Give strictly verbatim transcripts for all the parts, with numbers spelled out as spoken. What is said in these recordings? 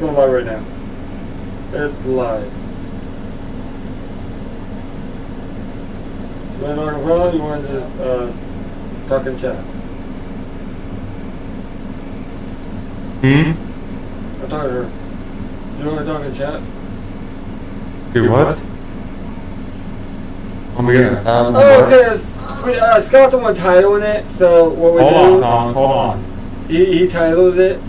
It's live right now. It's live. You want to talk on phone? You want to uh, talk in chat? Hmm. I'm talking to her. You want to talk in chat? Do what? what? Oh my god. Um, oh, okay. We, uh, Scott's the one titling it, so what we hold do? Hold on, hold on. He, he titles it.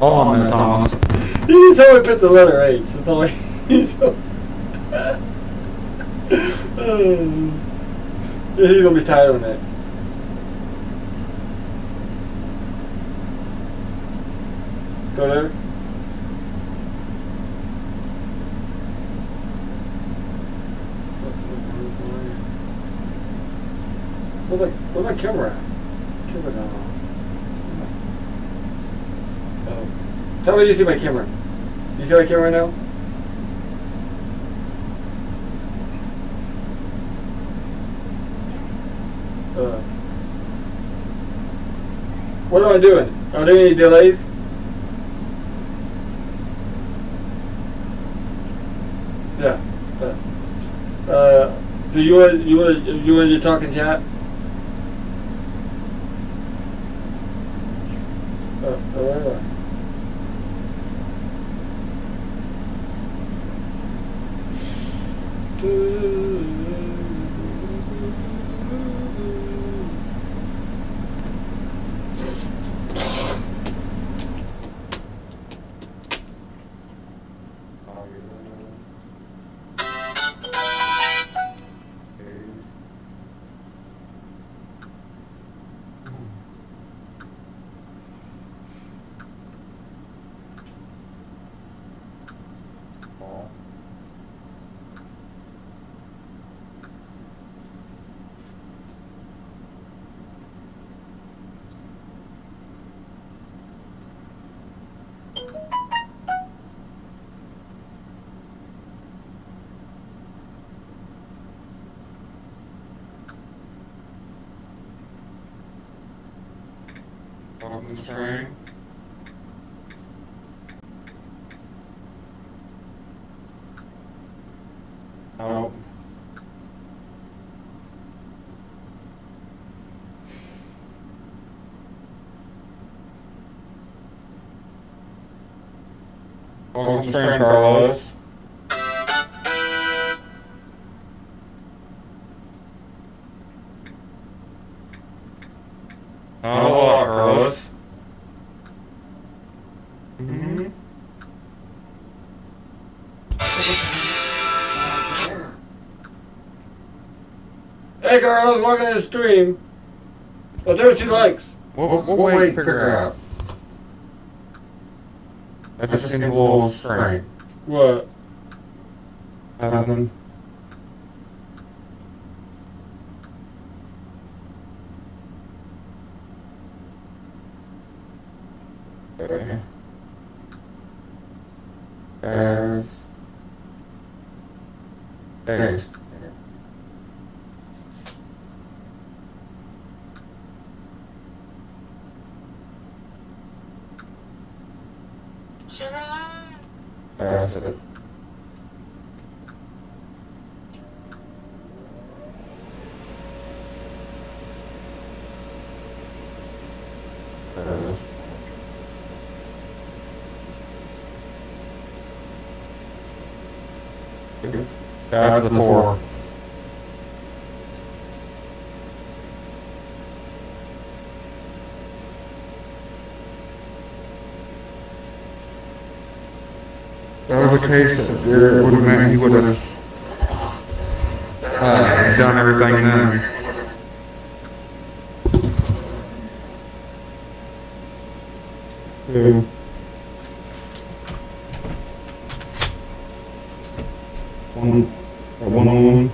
Hold on, Thomas. He just only put the letter H. That's all he's um, yeah, he's gonna be titling it. Go there. Where's my, where's my camera at? Camera down on. Tell me you see my camera. You see my camera right now? Uh, what am I doing? Are there any delays? Yeah. Uh, uh, so you want you want you want to talk in chat? Uh, uh, I Train. Help. Welcome to train, Carlos. Hey Carlos, welcome to the stream. Oh, there's two likes. We'll, we'll, we'll wait to figure it out. That just seems a little strange. What? Nothing. Okay. Uh, thanks. That's it. Uh, Back to the four. That was a case that it would have meant he would have uh, done everything then. Mm. One, one on one.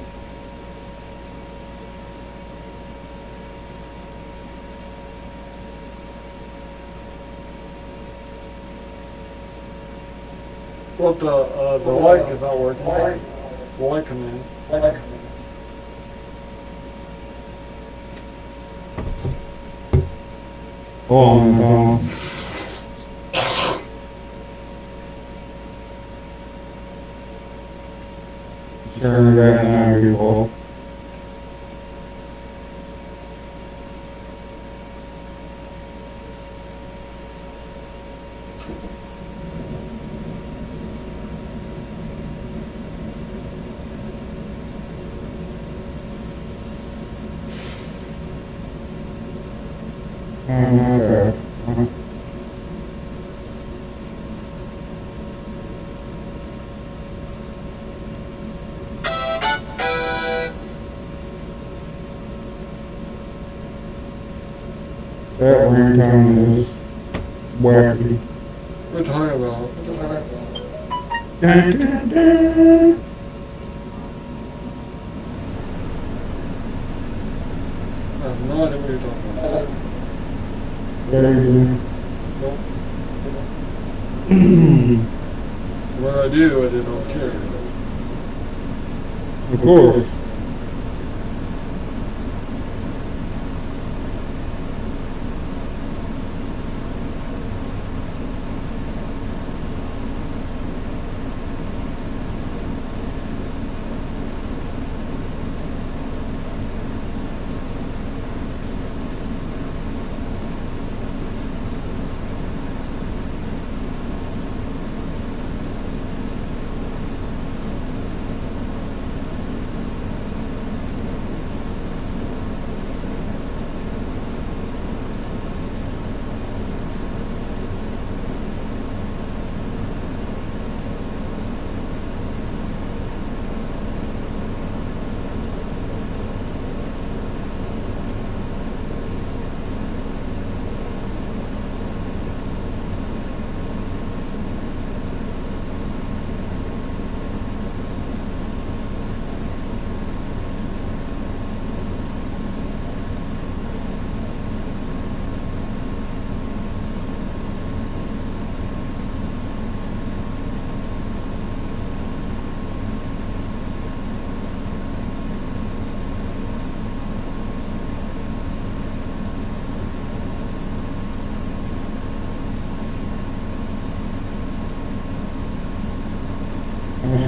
Well, the, uh, the light is not working. Light. The light come in. Light come in. Oh, my God. Turn right now, you hole. That ringtone is wacky. We're talking about. We're talking about. Dun, dun, dun. I have no idea what you're talking about. There you go. Nope. What I do, I just don't care. Of course.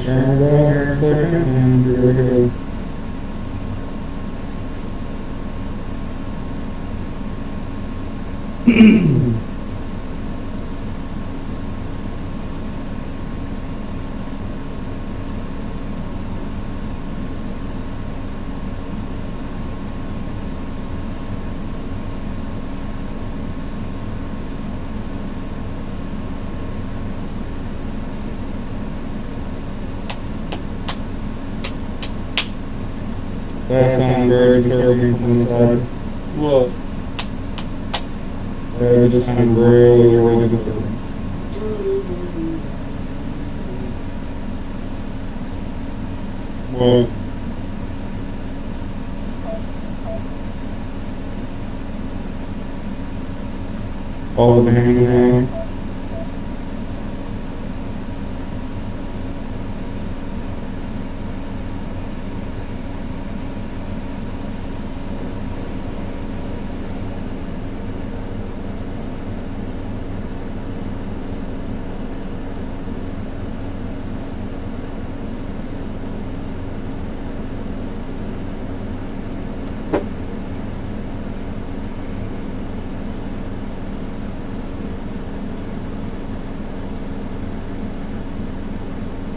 Turn it down here in a second, and here we go. That sounds very disturbing from the side. What? That would just sound really, really disturbing. What? All the hanging hanging?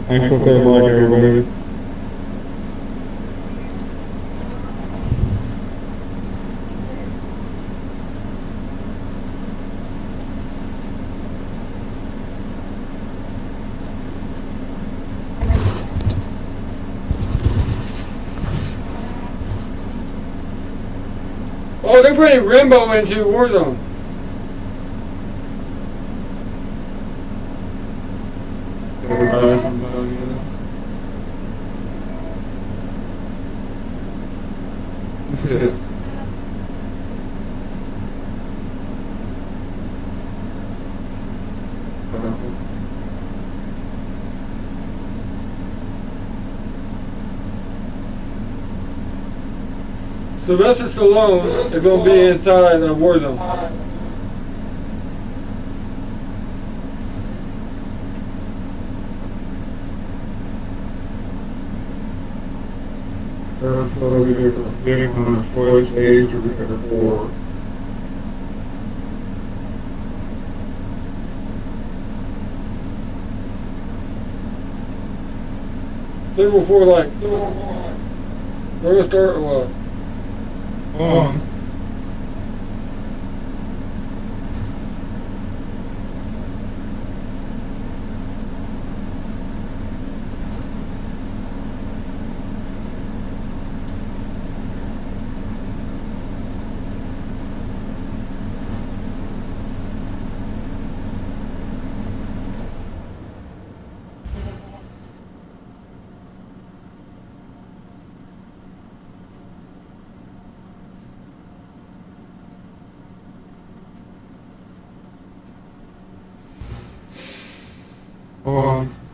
Thanks for the clear block, everybody. Oh, they're putting Rainbow into Warzone. Sylvester Stallone is going to be inside the war zone. parents prohibited from committing on a choice age to recover for. Table four light. Table four light. Where to start or what? Um.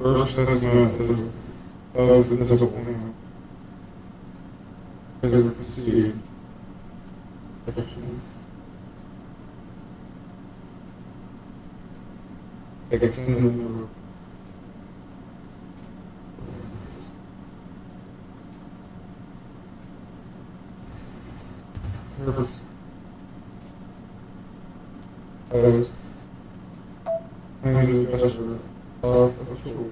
First assessment of the disappointment. Never proceed. Action. Extend. First. As. And the gesture of a tool.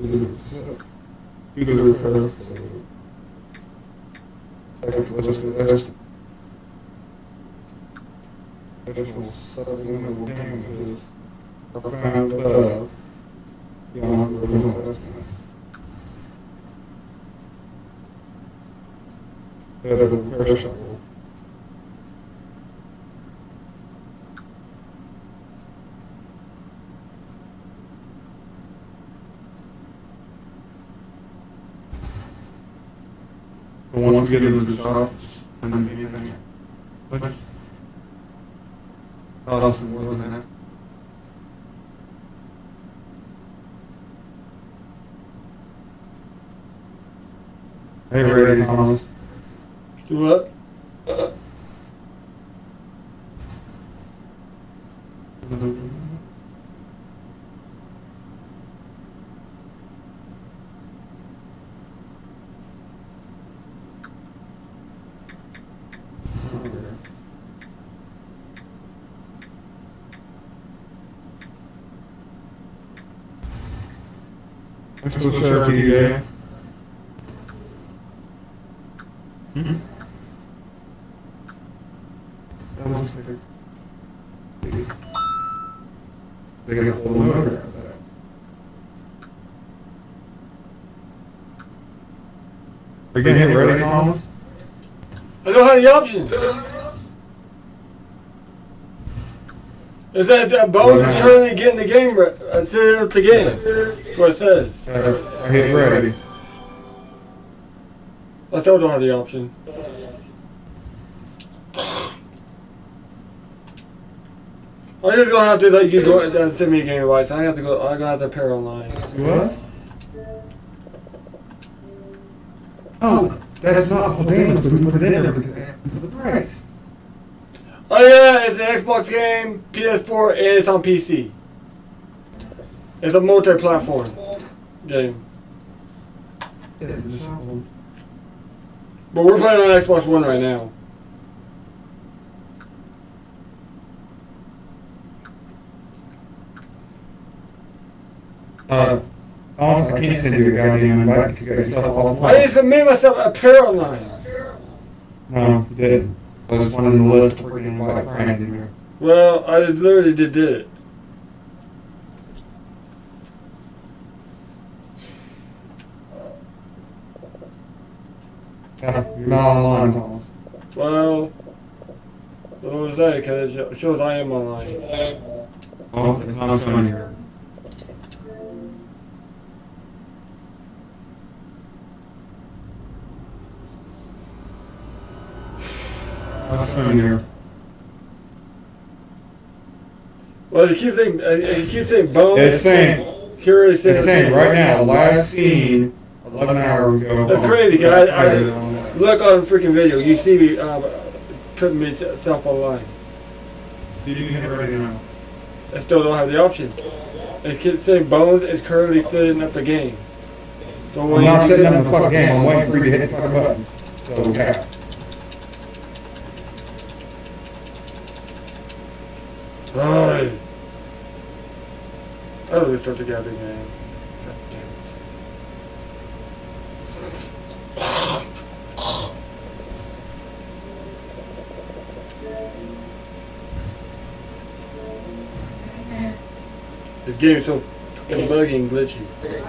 You can refer to additional supplemental damages are found above beyond original estimates. That is a repair shovel. Once you get into the shop, and then maybe then yeah. But not awesome more than that. Hey, ready, Thomas. Do what? Uh. What's up, D J? Mm-hmm. That was like a... They got a whole motor out of that. Are you getting ready, Thomas? I don't have the option. Is that that bone's trying to get in the game right? I set up the game. That's what it says. Uh, I hit ready. I still don't have the option. I'm just gonna have to let you go and send me a game right. So I have to go. I gotta have to pair online. What? Oh, that's not the game. We put it in there because it happens to the price. Oh yeah, it's an Xbox game, P S four, and it's on P C. It's a multi-platform game. But we're playing on Xbox One right now. Uh, honestly, I can't send you a goddamn invite because you got yourself all the I need to make myself a Paraline. No, you didn't. I was one on the list for getting white crying in here. Well, I literally did, did it. Yeah, you're not online, Thomas. Well, what was that? Because it shows I am online. Oh, it's not showing here. Here. Well, you keep saying, you keep saying bones. It's saying, curious it's saying right now, last seen eleven hours ago. That's crazy, because I, I look on freaking video, you see me um, putting myself online. Did you get it right now? I still don't have the option. It keeps saying bones is currently setting up the game. So when y'all sitting up in the fucking game, I'm waiting for you to hit the fucking button. So we tap. Run! Oh, we start the gathering game. God damn it. This game is so fucking buggy and glitchy. That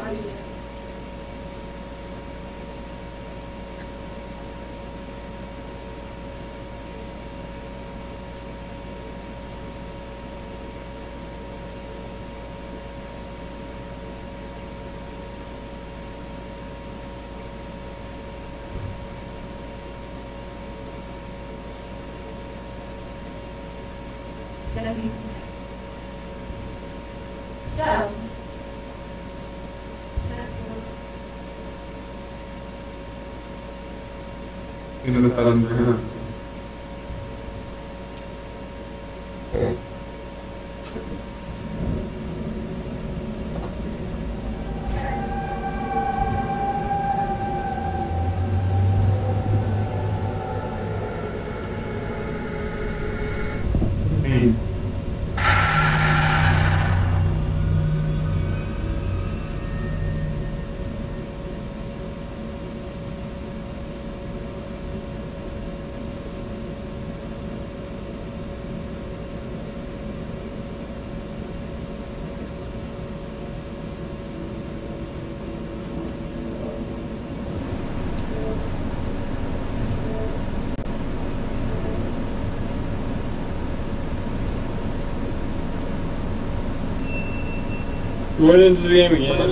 Going into the game again.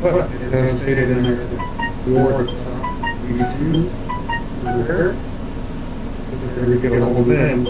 What? It doesn't say it in there. War. We get to use over here. There we get a hold of them.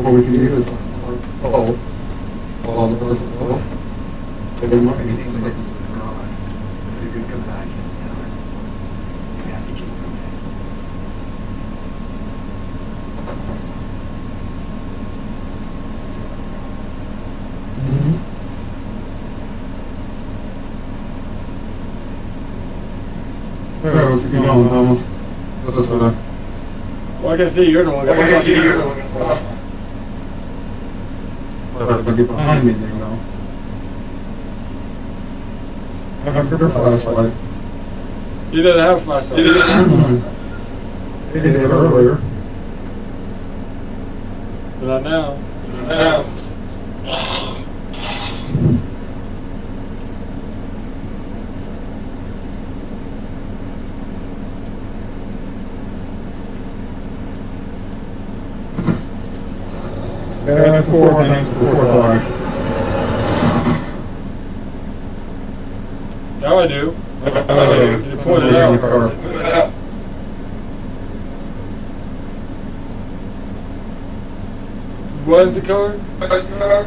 What we can do is hold all the birds as well. If we want anything that needs to be drawn, we could come back into time. We have to keep moving. What's going on with Thomas? What's this one? Well, I can see you're the one. I can see you're the one. Get behind me now. I have a flashlight. You didn't have a flashlight. You didn't have a flashlight. You didn't have earlier. Not now. Not now. And four minutes before five. Now I do. Now I do. You pointed out. out. What is the car? What is the car?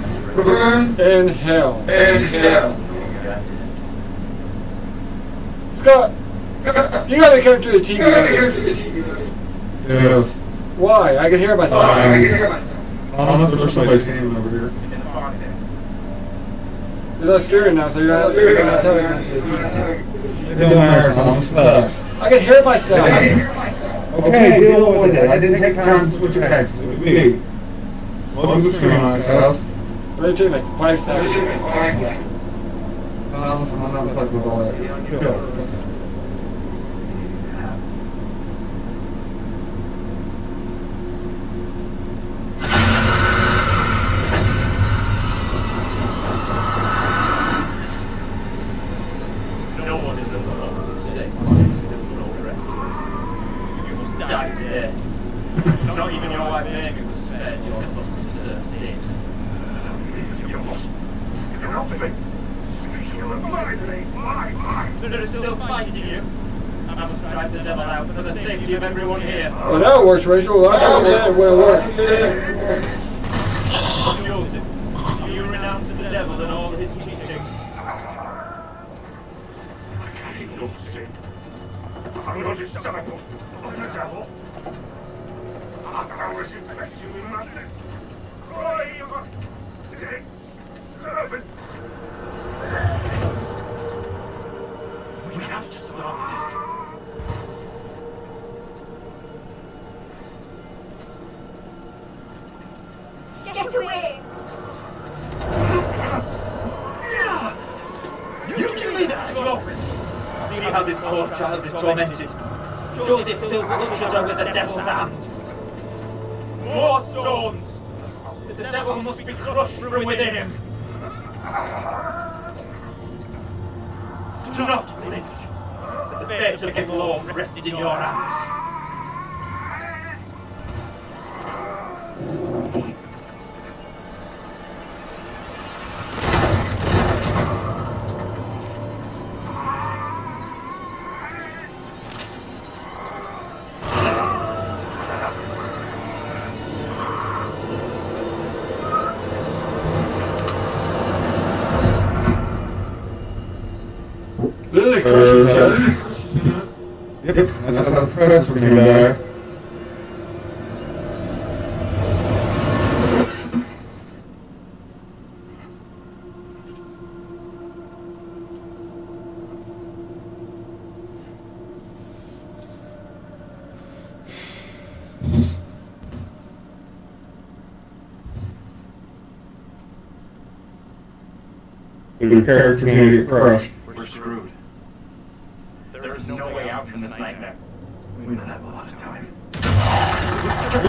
Burn. burn in hell. In hell. Scott, you gotta come to the T V. You gotta come to the T V. Yes. Why? I can hear myself. Why? I can hear myself. Unless there's somebody's name over here. In the fog there. You're not steering now, so you're not steering. It don't matter, Thomas. I can hear myself. I can hear myself. Okay, deal with it. I didn't take time to switch it back. Me. Welcome to Screen Eyes House. It took like five seconds. Five seconds. No, listen, I'm not fucking with all that. Chill. Works, Rachel. Well, that's what it is. Well, it works. Joseph, do you renounce the devil and all his teachings? I carry no sin. I'm not a disciple of the devil. Our powers infect you with madness. I am a sin's servant. We have to stop this. Get away! You can be that! See how this poor child is tormented. Joseph still clutches her with the devil's hand. More storms! The devil must be crushed from within him. Do not flinch. The fate of the Lord rests in your hands. That's what came there. The character's gonna get crushed. We're screwed. There is no way out from this nightmare. We don't have a lot of time. John,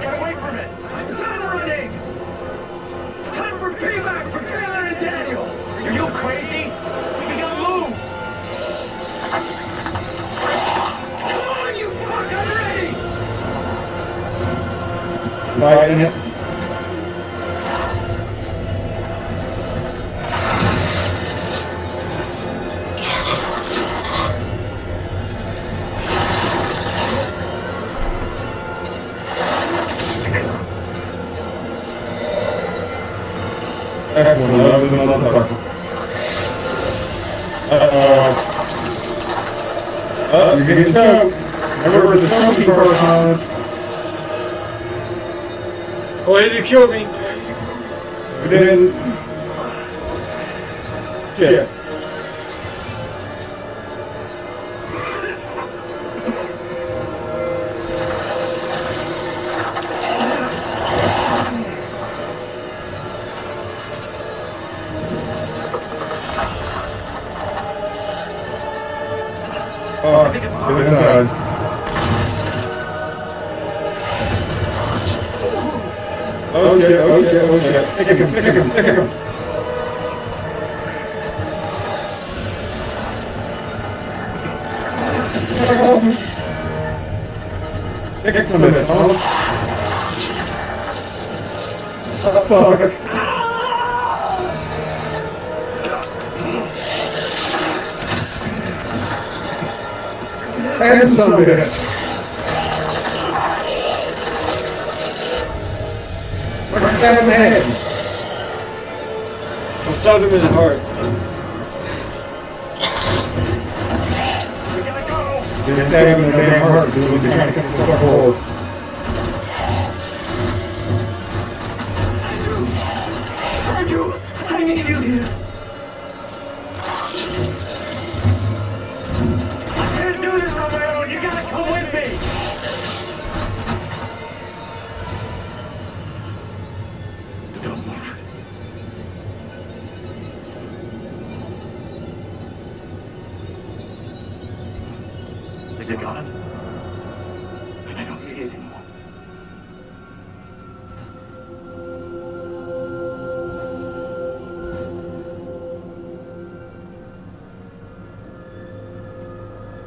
get away from it! I'm done running! Time for payback for Taylor and Daniel! Are you crazy? We gotta move! Come on, you fuck! I'm ready! Fighting it. You're getting choked. Remember the choking person is. Oh, he didn't kill me. You didn't. Shit. Pick him, pick him, pick him. Pick some of this, huh? Fuck. And some of this. I stabbed him in the head. I stabbed him in the heart. Did I stab him in the damn heart, dude? We're trying to come forward. Andrew! Andrew! I need you here! I can't do this on my own! You gotta come with me! Don't move. Is it gone? I don't see it anymore.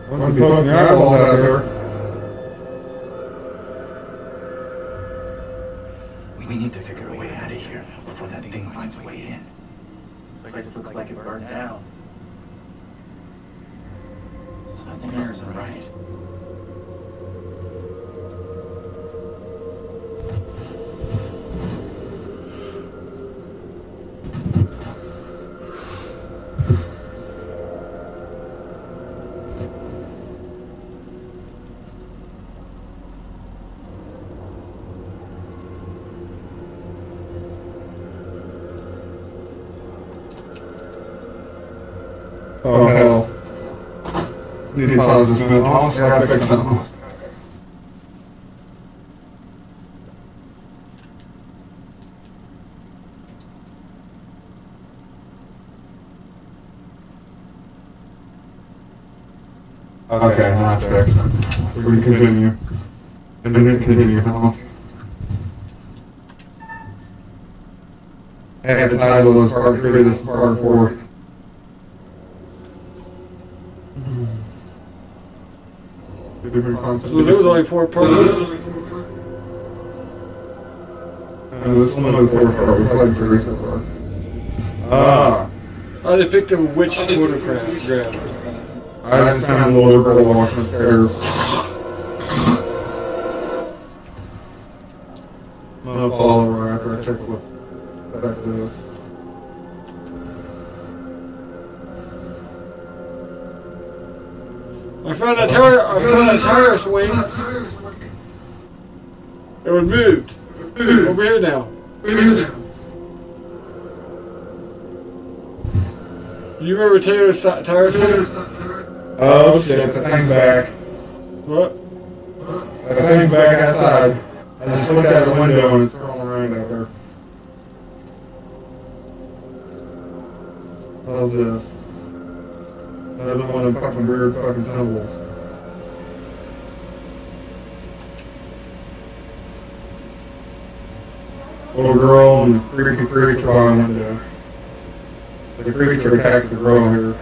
I'm going to be putting the eyeballs out of there. We need to figure a way out of here before that thing finds a way in. The place looks like it burned down. Something here isn't right. Oh, oh hell. Need to pause this mental house. I gotta fix something. Okay, now that's fixed. We're gonna continue. We're gonna continue, Thomas. Hey, the title is part three, this is part four. So there was only four parts. No, this one was four parts. We've played three so far. Ah. I oh, they picked a witch photograph. I just found the little girl walking upstairs. I'm gonna follow her after I check what the heck it is. I found a tire. I found a tire swing. It was moved. Over here now. You remember Taylor's tire swing? Oh shit! The thing's back. What? The thing's back outside. I just looked out the window and it's rolling around out there. How's this? Another one of them fucking weird fucking symbols. Little girl and the creepy creature on the window. The creature attacked the girl here.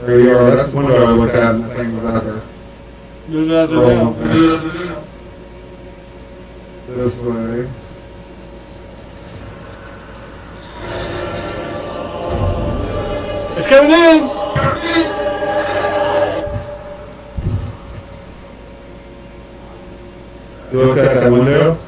There you are, that's the window I looked at and the thing was out there. There's nothing down. This way. It's coming in! You look at that window?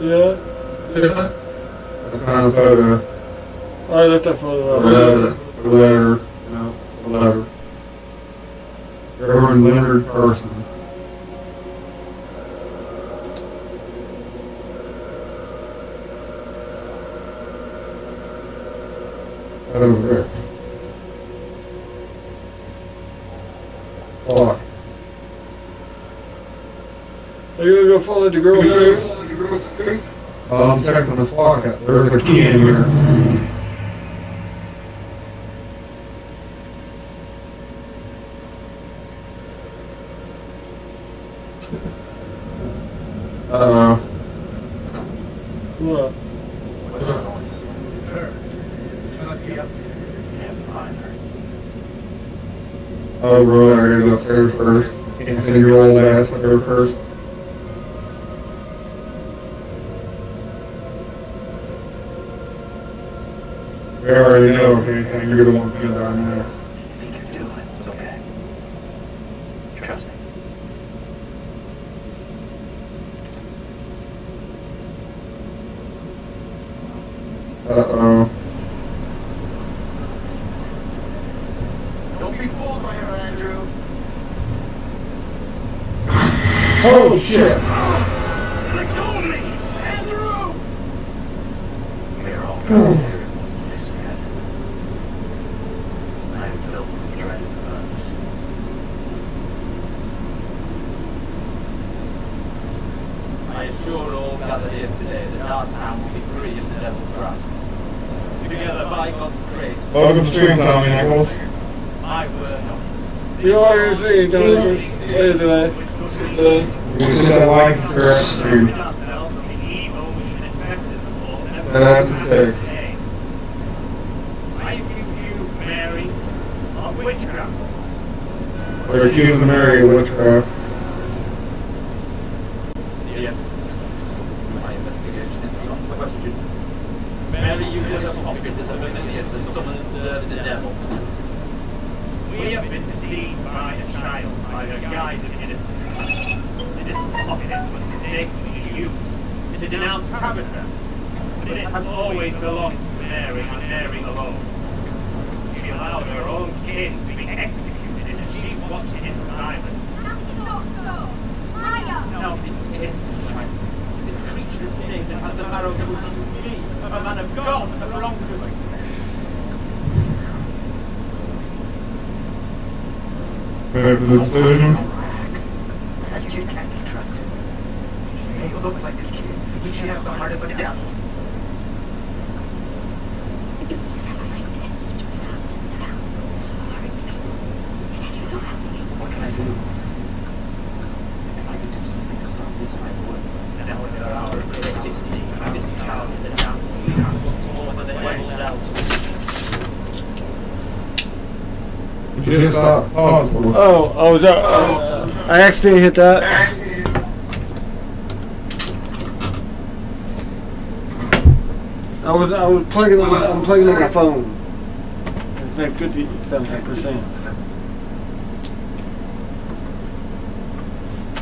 Yeah. Yeah. I found a photo. I looked at photo. A letter. A letter. No, a letter. Reverend Leonard Carson. Over there. Fuck. Are you gonna go follow the girl through? Oh, I'm checking this pocket. There's a key in here. Uh-oh. What? What's that noise? It's her. Must be up there. You have to find her. Oh, bro, I gotta go upstairs first. Can't send your old ass up there first. We already know if anything, you're the ones gonna die next. You think you're doing? It's okay. Trust me. Uh-oh. Don't be fooled by her, Andrew. Oh, shit. Oh, let go of me, Andrew! We're all gone here in one place again. I'm filled with dread and purpose. I assure all gathered here today that our town will be free in the devil's grasp. Together, by God's grace... Welcome to stream, Tommy Nichols. My word helps. You are your stream, Tommy. How are you doing? Uh, we just don't like the first two. And after six. I accuse you, Mary, of witchcraft. Or accuse Mary of witchcraft. The emphasis of my investigation is beyond question. Mary uses her pocket as a familiar to summon and serve the devil. We have been deceived by a child, by the guise of innocence. This pocket was mistakenly used to denounce Tabitha, but it has always belonged to Mary and Mary alone. She allowed her own kin to be executed, and she watched it in silence. That is not so! Liar! Now this tenth child, this creature of things that has the marrow to accuse me, of a man of God, of wrongdoing. Prepare for the decision. That kid can't be trusted. She may look like a kid, but she has the heart of a devil. If this devil like intention to bring out to this town, or its people, can you not help me? What can I do? If I could do something to stop this, I would. And now in our hour of grace is the this child in the town, we have once more for the devil's help. Just uh, oh, oh, was that, uh, oh, I accidentally hit that. I was, I was plugging on, I'm plugging on my phone. It's like fifty-seven percent.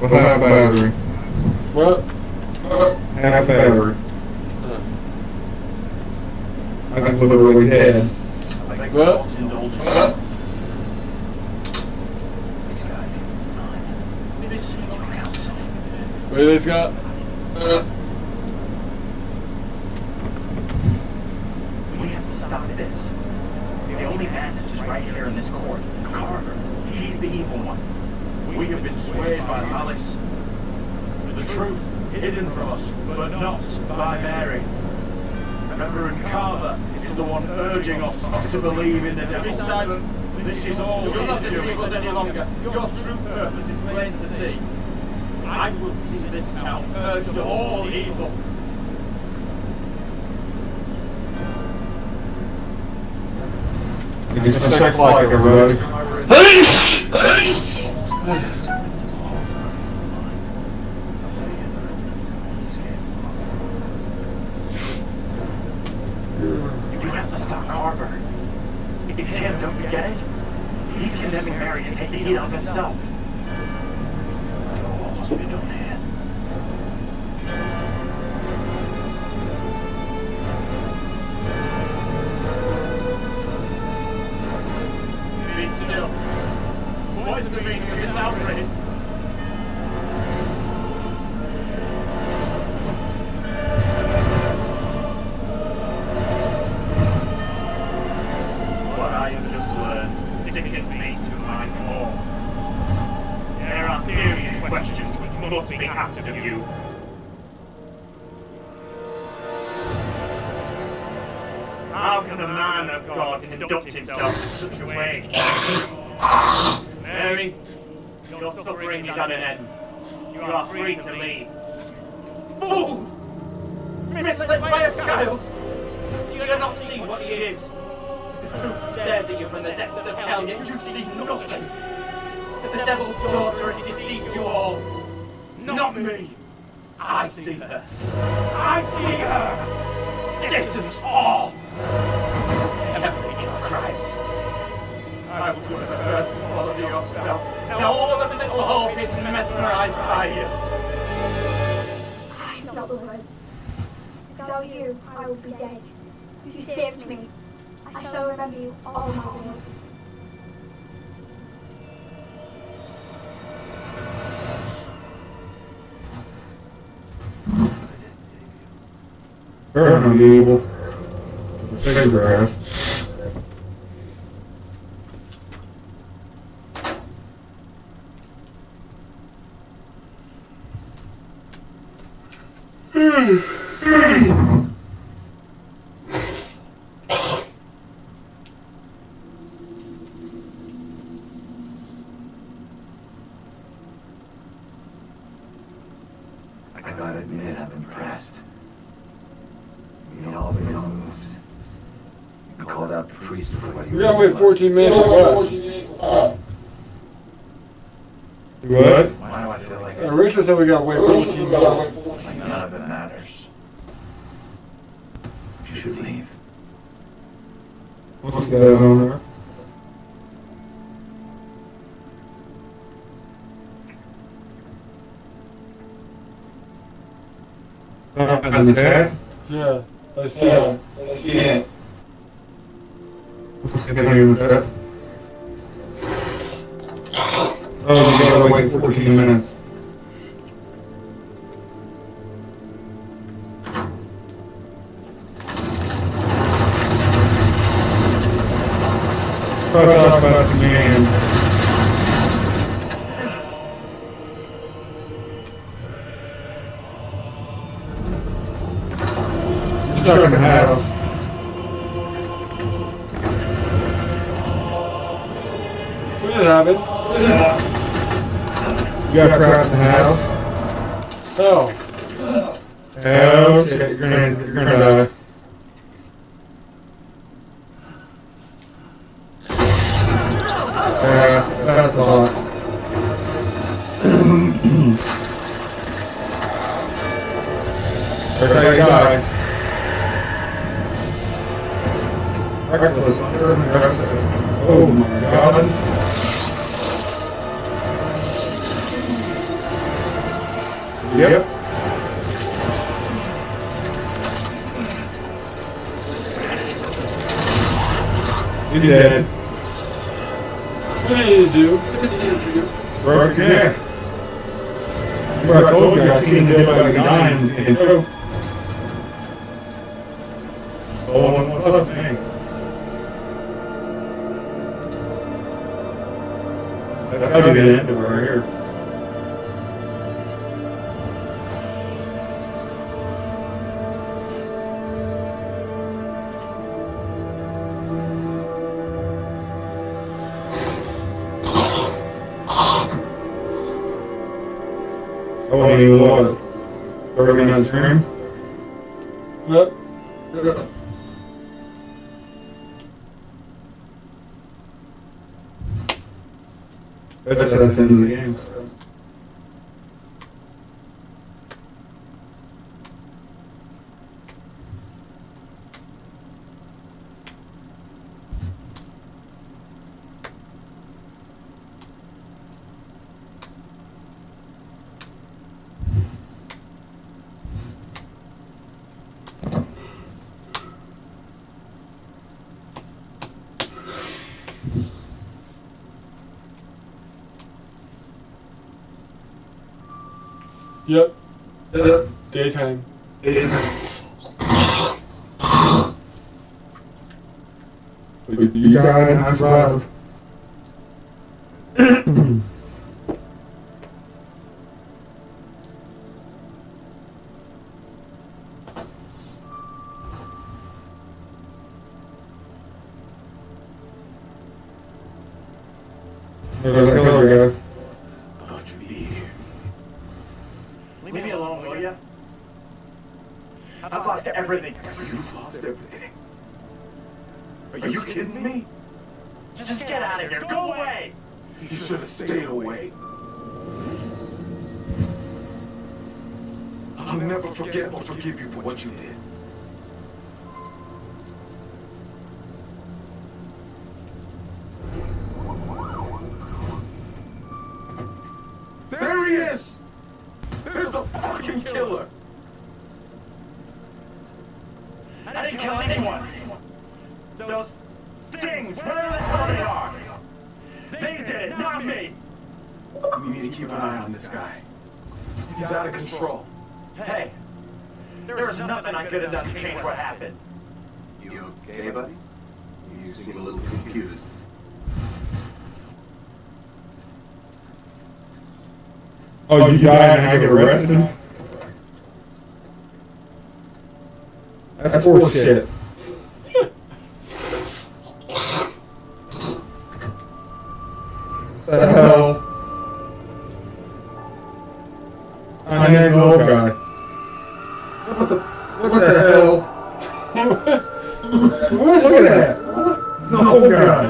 Well, half battery. What? Half battery. Uh, I can literally head. What? What do they've got? Uh. We have to stop this. The only madness is right here in this court. Carver, he's the evil one. We have been swayed by malice. The truth hidden from us, but not by Mary. Reverend Carver is the one urging us to believe in the devil. Be silent. This is all. You'll not deceive us any longer. Your true purpose is plain to see. I will see this town purged of all evil. It is a sex like a road. You have to stop Carver. It's him, don't you get it? He's condemning Mary to take the heat off himself. We don't have. Be still. What is the meaning of this outrage? What I have just learned sickens me to my core. There are serious questions must be asked of you. How can a man of God conduct himself in such a way? Mary, your suffering is at an end. You are free to leave. Fool! Misled by a child! You do not see what she is. The truth stares at you from the depths of hell, yet you see nothing. That the devil's daughter has deceived you all. Not me! I see her! I see her! Satan's all! Every in Christ! I was one of the first to follow your spell. Now all of the Little Hope is mesmerized by you! I felt the words. Without you, I would be dead. You saved me. I shall remember you all my days. Burn the evil. Take your ass. Wait fourteen minutes. What? fourteen minutes. Uh, what? Why do I feel like that? Richard said we got to wait fourteen minutes. Like none of it matters. You should leave. What's going on there? On the chat? Yeah. I see yeah. it. I see yeah. it. What's going on with that? Oh, we gotta wait fourteen minutes. Probably talk about the man. Stuck in the house. It. Yeah. You got trapped in the house. Oh. Oh, oh shit, you're gonna, you're gonna die. Yeah, that's a lot. That's how you die. Reckless, unaggressive. Oh my god. Yep. You did. What did you do? What did you do? Broke your neck. Remember I told you I seen the dead body dying in the intro. Oh, what's up, man? That's how we get into it right here. You want to everything on screen? Yep. Yep. That's that's the end of the game. Yep. Yep. Daytime. Daytime. You got it, I survived. Kill anyone! Those things, whatever the hell they are! They did it, not me! We need to keep an eye on this guy. He's out of control. Hey, there's nothing I could have done to change what happened. You okay, buddy? You seem a little confused. Oh, you died and I get arrested? That's bullshit. What the hell? I named the old guy. What the, what the hell? Look at that! The old guy!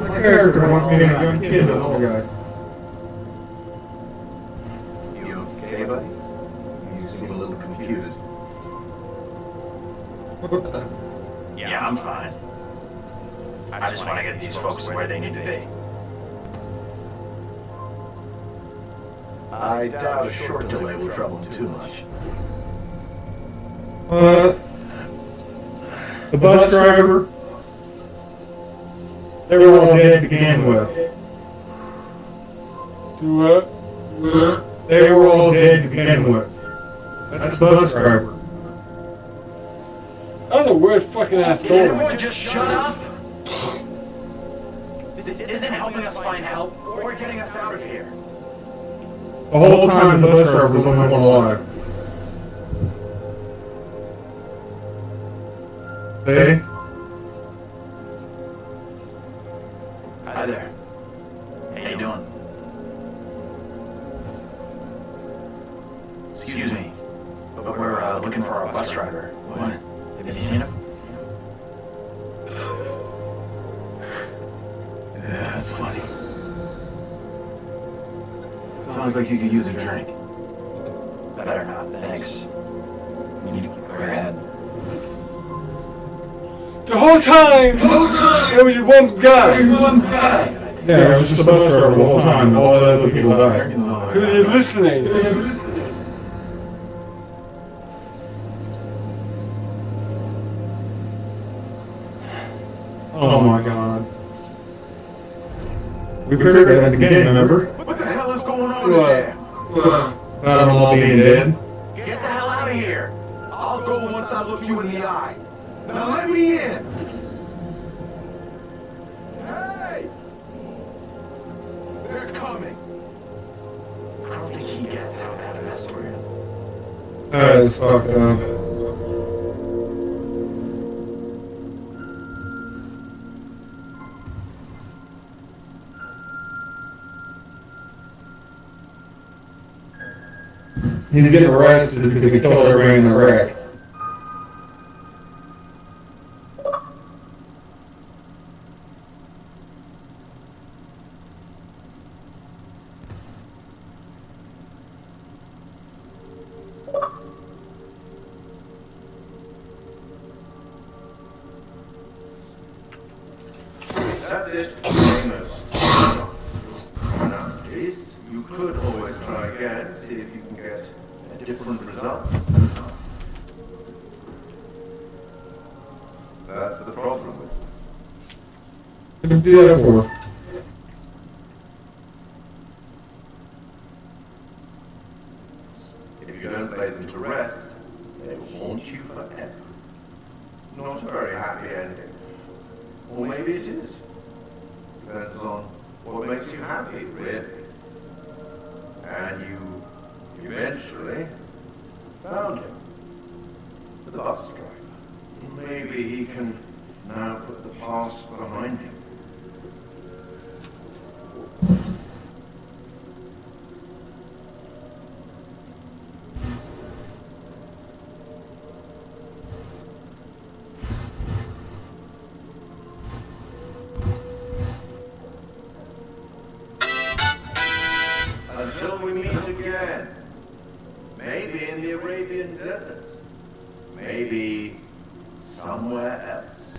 My character wants me to be a young kid, the old guy. You okay, buddy? You seem a little confused. What the? Yeah, I'm fine. I just want to get these folks where they need to be. I doubt a short delay will trouble him too much. Uh... The bus driver... They were all dead to begin with. Do what? They were all dead to begin with. That's the bus driver. That's a weird fucking ass story. Can everyone just shut up? This isn't helping us find help, or getting us out of here. The whole time the bus driver was only one alive. Hey? Hi there. How you doing? Excuse me, but we're uh, looking for our bus driver. What? Have you seen him? Yeah, that's funny. Sounds like you could use a drink. Better not, thanks. You need to keep your head. The whole time! The whole time! It was one guy! It was one guy! Yeah, it was just a bus driver the whole time. All the other people died. He was listening. Oh my god. We figured that in the game, remember? What? What? Not all being dead. Get the hell out of here! I'll go once I look you in the eye. Now let me in! Hey! They're coming! I don't think he gets how bad a mess we're in. That is fucked up. He's getting arrested because he killed everybody in the wreck. That's it. Oh, now, at least you could always try again to see if you can get different results. That's the problem with it. What did you do that for? If you don't lay them to rest, they will haunt you forever. Not a very happy ending. Or maybe it is. Depends on what makes you happy, really. And you... eventually, found him. The bus driver. Maybe he can now put the past behind him. Until we meet again. Maybe in the Arabian desert. Maybe somewhere else.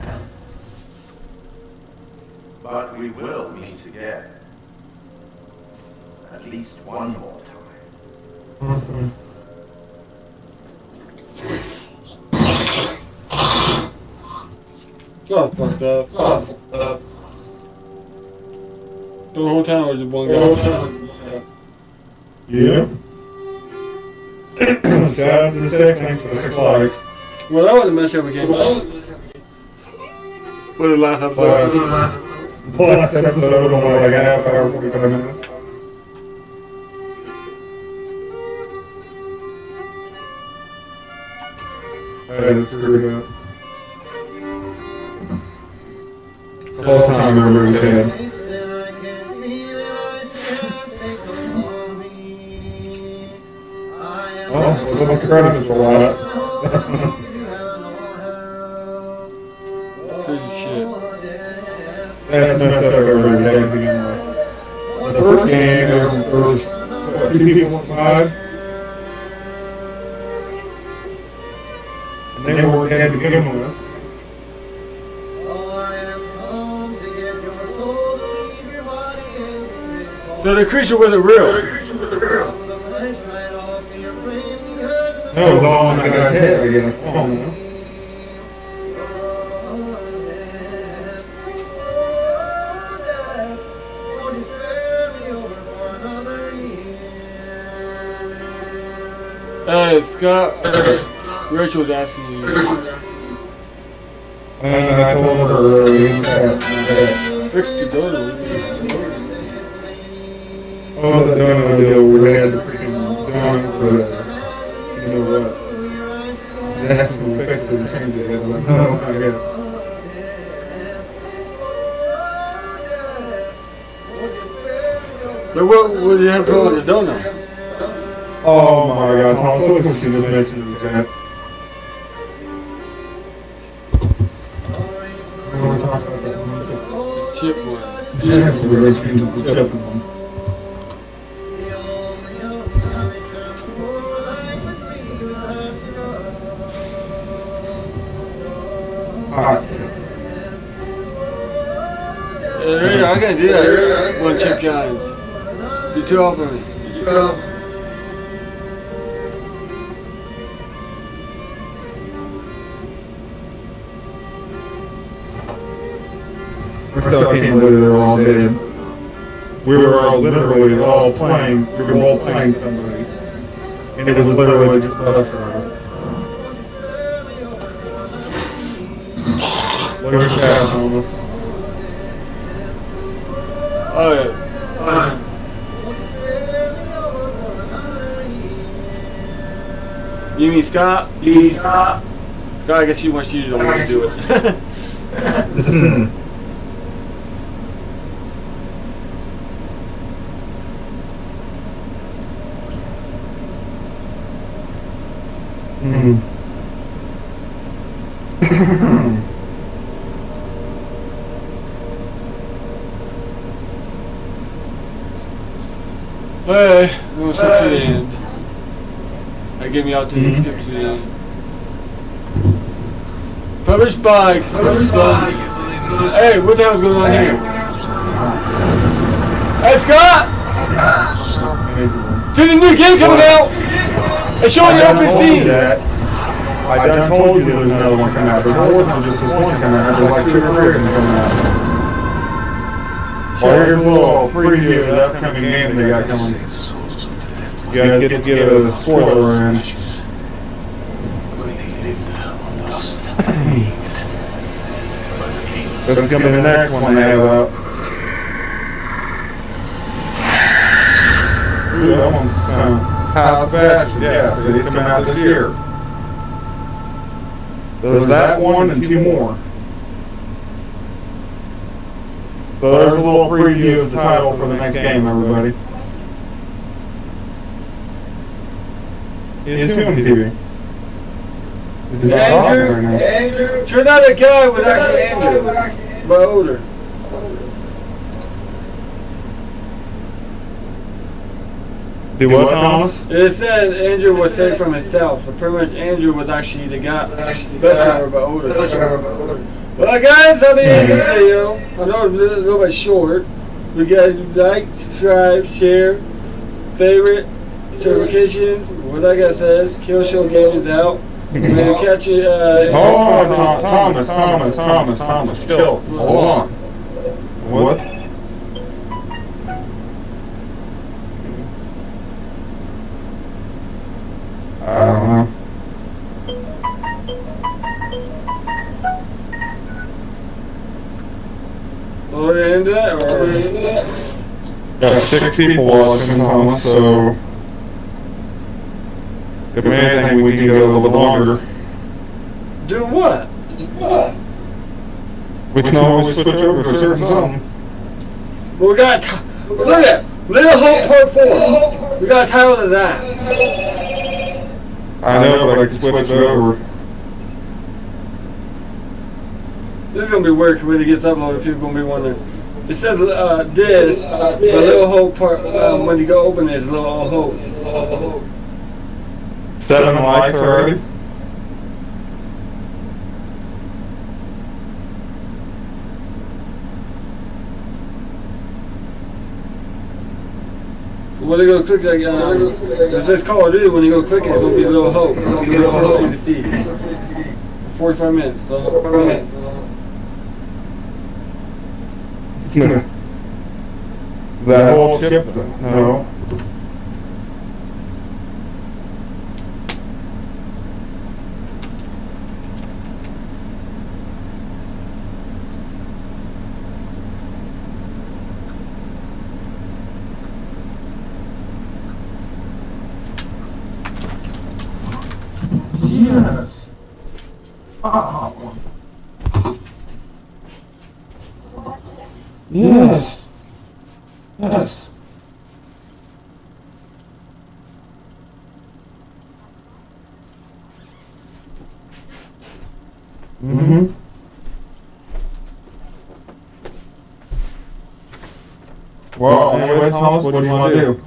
But we will meet again. At least one more time. Mm-hmm. God fucked up. God fucked up. The whole time was just one guy. Oh. Yeah. Shout out to the six, thanks for the six likes. Well, that was a mess every game. What did last episode? The last episode was only like a half hour, forty-five minutes. I didn't screw it up. The whole time I remember his hand. Oh, it looks like the credit is a lot. Crazy shit. That's messed up every game. The, the first game, there was a few people inside. And they were dead to begin with. So the creature wasn't real. The creature wasn't real. No, it was all in the guy's head, I guess. I don't know. Hey, Scott, Rachel's asking you. And I told her that. Fix the donut. Oh, the donut deal, we had the freaking donut for that. You know what? They asked me to fix it and change it. I was like, no, I get it. But what would you have to go with the donut? Oh my god, Tom, so look what she just mentioned in the chat. We were talking about that one. Chip one. They asked me to change it to chip one. Alright. Yeah, I gotta do that. One chip challenge. You too old for me. Yeah. I still can't believe they're all dead. We were all literally all playing. We were all playing somebody. And it was literally just us. Look at that, homeless. Alright. Alright. You mean Scott? You mean Scott? Scott, I guess he wants you to don't want to do it. Mm-hmm. Hey, I'm gonna skip to the end. That gave me out to mm-hmm. skip to the end. Published by. Published by. Hey, what the hell's going on here? Hey, Scott! To the new game coming out! It's showing the open scene! I done told you there's another one coming out. There's more than just this one coming out. There's like two or three coming out. Here's a little preview of the upcoming game they got coming. You gotta get, get a spoiler in. That's gonna be the next one they have up. Ooh, that one's some high fashion. Yeah, see, it's coming out this year. There's that one and two more. So there's a little preview of the title for the next game, everybody. It's on T V. This is Andrew, right now. Andrew. Turn out a guy with actually Andrew, but older. Do what, Thomas? It said Andrew was sent from himself, but pretty much Andrew was actually the guy, but older. older. Well guys, that'll be the video. I know it's a little bit short. But guys, like, subscribe, share, favorite, notifications, what I got said, Kill Show Gaming is out. They'll catch you. Uh, oh, no, Tom, Thomas, Thomas, Thomas, Thomas, Thomas, chill. Hold on. What? I don't know. Miranda, Miranda. Got six people watching, Thomas, so. If man, I think we can go a little longer. Do what? Do what? We can always switch over to a certain something. We got, look at Little Hope Part Four. We got a title to that. I know, but I can switch it over. This is gonna be weird for me to get that long. If people gonna be wondering, it says uh, this, uh, this, but Little Hope Part. Uh, when you go open it, it's Little Hope. Little Hope. Seven, Seven likes already? When you go click that, uh, if it's Call of Duty, when you go click it, it's going to be a Little Hope. It's going to be a Little Hope to see. forty-five minutes. forty-five minutes. Yeah. That whole chip thing? No. Yes. Oh. Yes. Yes. Mm-hmm. Well, anyway, Thomas, what do you want to do?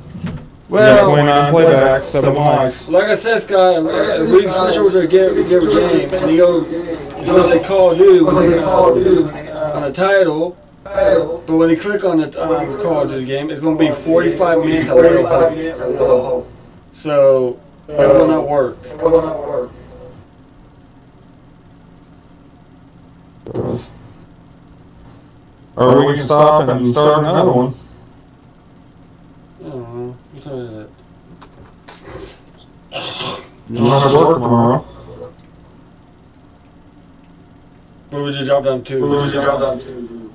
Well, when I play back seven likes. Like I said, Scott, we switch over to a game, and you go, you know, they Call of Duty, when they Call of Duty on the title, but when you click on the um, Call of Duty game, it's going to be forty-five minutes at Little Hope. So, it will not work. It will not work. Or we can stop and start another one. You want to work tomorrow? What would you drop down to? What would you drop down to?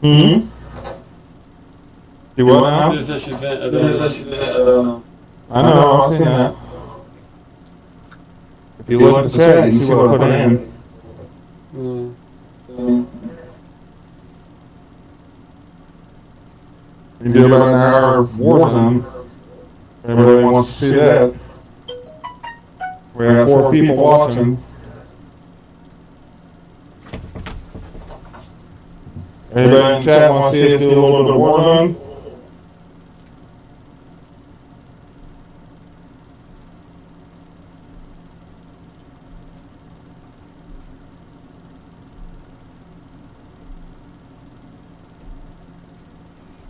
Mm-hmm. You what now? There's this event. I don't know. I know, I've seen that. If you look at the chat, you see what I put in. Mm. Mm. You do about an hour of war time. Everybody wants to see that. We have four people watching. Everybody in the chat wants to see us do a little bit of Warzone?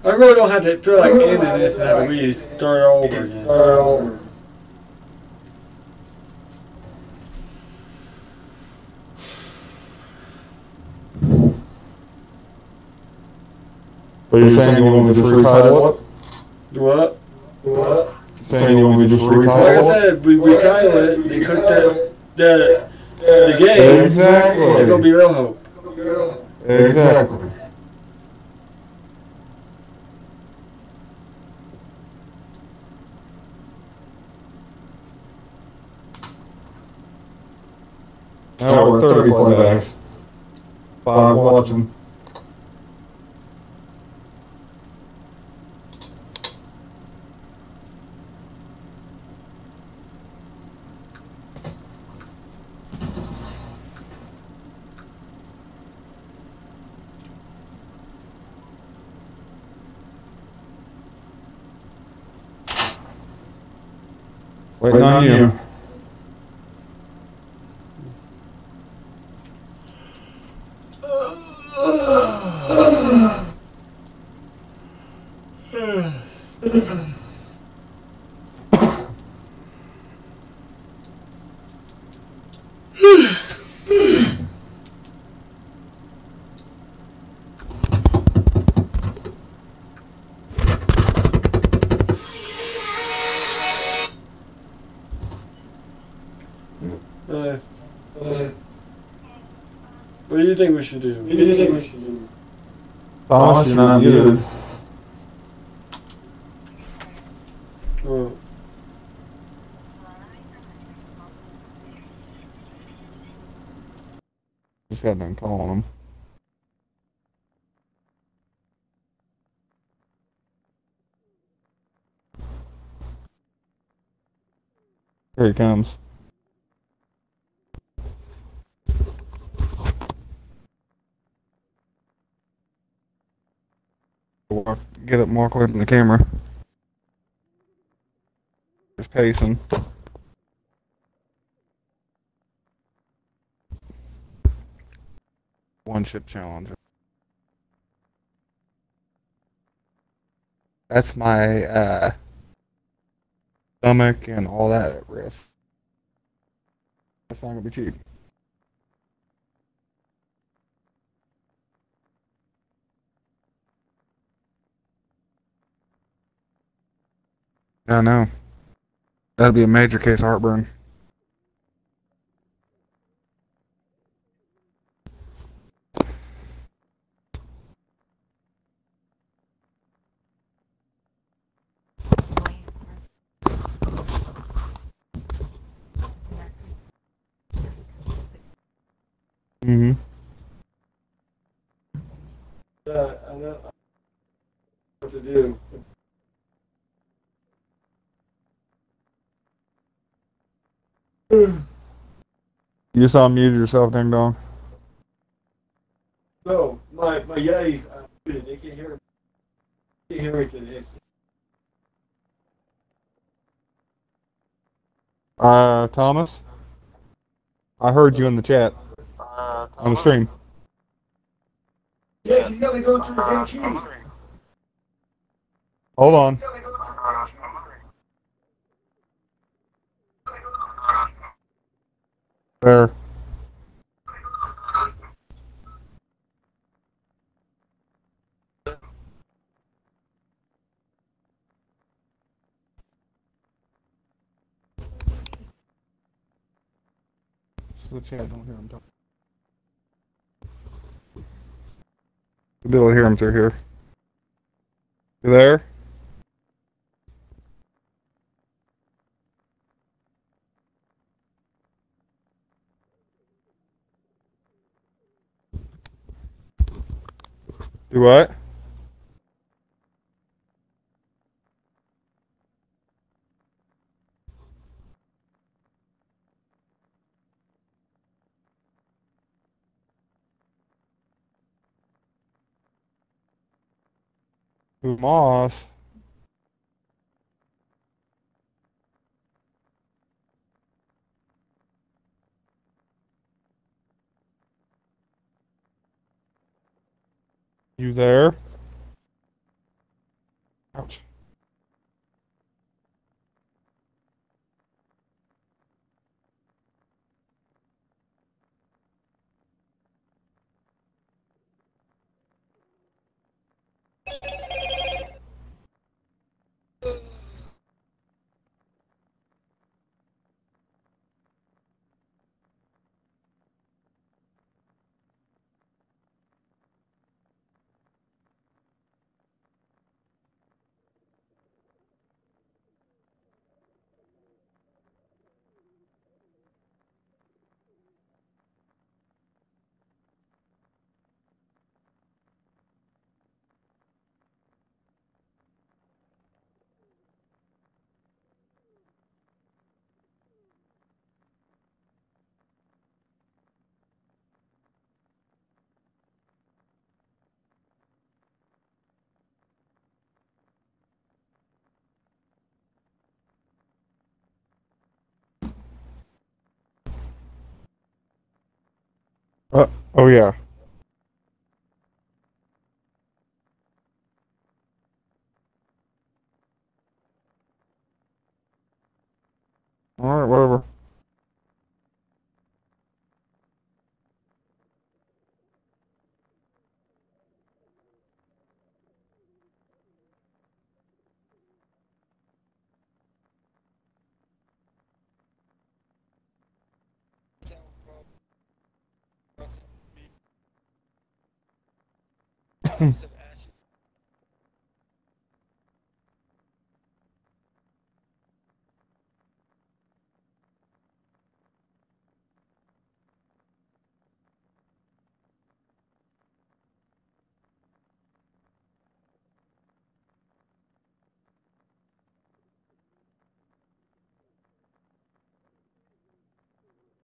I really don't have to feel like ending this and have to really start over again. Start over. But you're saying you want me to just retitle it? What? What? You're saying you want me to just retitle it? Like I said, we retitle it, they cook that, that, the game. Exactly. It's going to be Little Hope. Exactly. Now we're thirty playbacks. Five watching. Waiting on you. What do you think we should do? What do you think we should do? Boss, you're not muted. Just got done calling him. Here he comes. Walk, get up and walk away from the camera. Just pacing. One ship challenge. That's my uh, stomach and all that at risk. That's not gonna be cheap. I know. That'll be a major case of heartburn. Mm-hmm. Yeah, I know what to do. You just unmuted yourself, ding dong. No, my my yays, I'm muted. They can't hear me. They can't hear me today. Uh, Thomas, I heard you in the chat uh, on the stream. Yeah, you gotta go through the team. Hold on. There. So the chat don't hear him talk. We'll be able to hear him through here. You there? Do what? Move them off. You there? Ouch. Uh, oh yeah. All right, whatever.